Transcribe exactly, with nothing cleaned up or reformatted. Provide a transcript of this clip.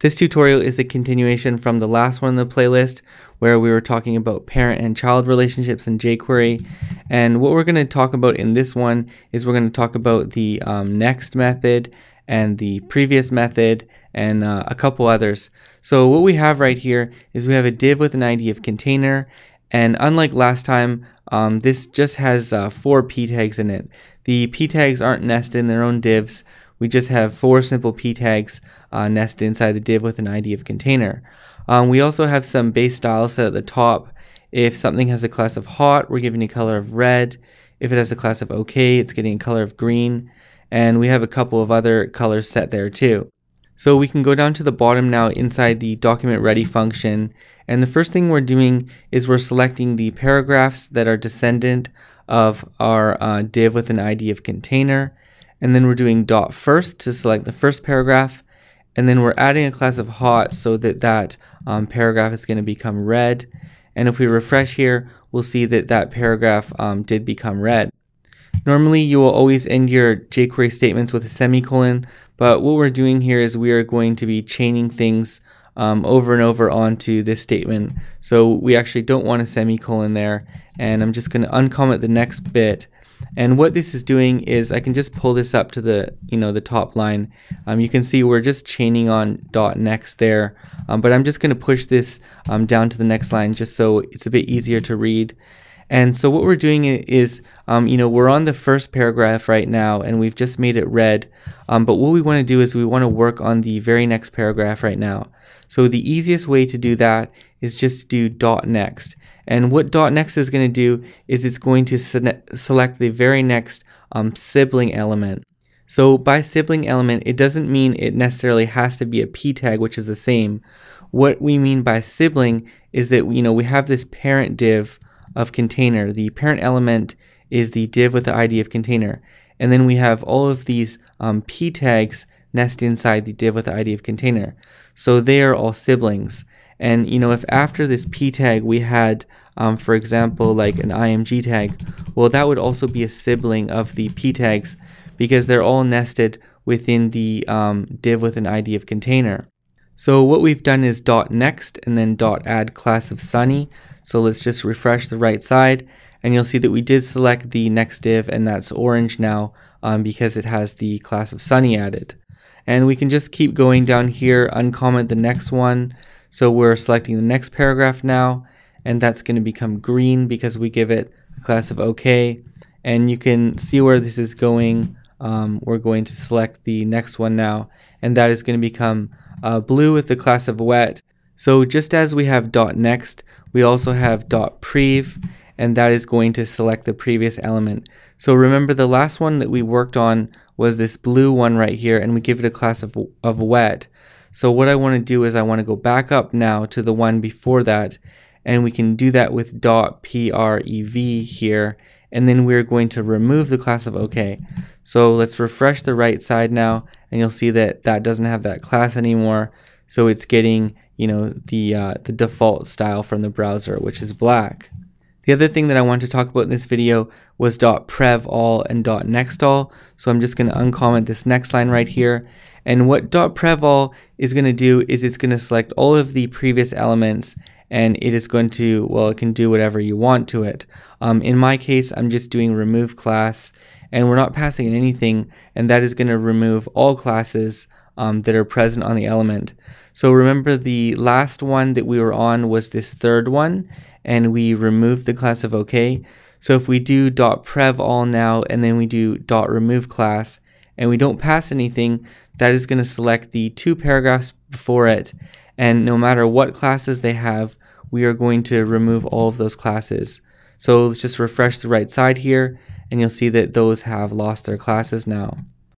This tutorial is a continuation from the last one in the playlist where we were talking about parent and child relationships in jQuery. And what we're going to talk about in this one is we're going to talk about the um, next method and the previous method and uh, a couple others. So what we have right here is we have a div with an I D of container. And unlike last time, um, this just has uh, four p tags in it. The p tags aren't nested in their own divs. We just have four simple p tags uh, nested inside the div with an I D of container. Um, we also have some base styles set at the top. If something has a class of hot, we're giving a color of red. If it has a class of okay, it's getting a color of green. And we have a couple of other colors set there too. So we can go down to the bottom now inside the document ready function. And the first thing we're doing is we're selecting the paragraphs that are descendant of our uh, div with an I D of container. And then we're doing dot first to select the first paragraph. And then we're adding a class of hot so that that um, paragraph is going to become red. And if we refresh here, we'll see that that paragraph um, did become red. Normally, you will always end your jQuery statements with a semicolon, but what we're doing here is we are going to be chaining things um, over and over onto this statement. So we actually don't want a semicolon there. And I'm just going to uncomment the next bit. And what this is doing is I can just pull this up to the, you know, the top line. Um, you can see we're just chaining on dot next there, um, but I'm just going to push this um, down to the next line just so it's a bit easier to read. And so what we're doing is, um, you know, we're on the first paragraph right now and we've just made it red. Um, but what we want to do is we want to work on the very next paragraph right now. So the easiest way to do that is just to do dot next. And what dot next is going to do is it's going to se select the very next um, sibling element. So by sibling element, it doesn't mean it necessarily has to be a p tag, which is the same. What we mean by sibling is that, you know, we have this parent div of container. The parent element is the div with the I D of container. And then we have all of these um, p tags nested inside the div with the I D of container. So they are all siblings. And you know, if after this p tag we had, um, for example, like an img tag, well, that would also be a sibling of the p tags because they're all nested within the um, div with an I D of container. So what we've done is dot next and then dot add class of Sunny. So let's just refresh the right side and you'll see that we did select the next div and that's orange now um, because it has the class of Sunny added. And we can just keep going down here, uncomment the next one. So we're selecting the next paragraph now and that's going to become green because we give it a class of okay. And you can see where this is going. Um, we're going to select the next one now and that is going to become Uh, blue with the class of wet. So just as we have dot next, we also have dot prev, and that is going to select the previous element. So remember the last one that we worked on was this blue one right here, and we give it a class of, of wet. So what I want to do is I want to go back up now to the one before that, and we can do that with dot prev here, and then we're going to remove the class of OK. So let's refresh the right side now, and you'll see that that doesn't have that class anymore. So it's getting, you know, the, uh, the default style from the browser, which is black. The other thing that I want to talk about in this video was .prevAll and .nextAll. So I'm just going to uncomment this next line right here. And what .prevAll is going to do is it's going to select all of the previous elements and it is going to, well, it can do whatever you want to it. Um, in my case, I'm just doing remove class and we're not passing in anything, and that is going to remove all classes Um, that are present on the element. So remember the last one that we were on was this third one and we removed the class of OK. So if we do dot prev all now and then we do dot remove class and we don't pass anything, that is going to select the two paragraphs before it, and no matter what classes they have, we are going to remove all of those classes. So let's just refresh the right side here and you'll see that those have lost their classes now.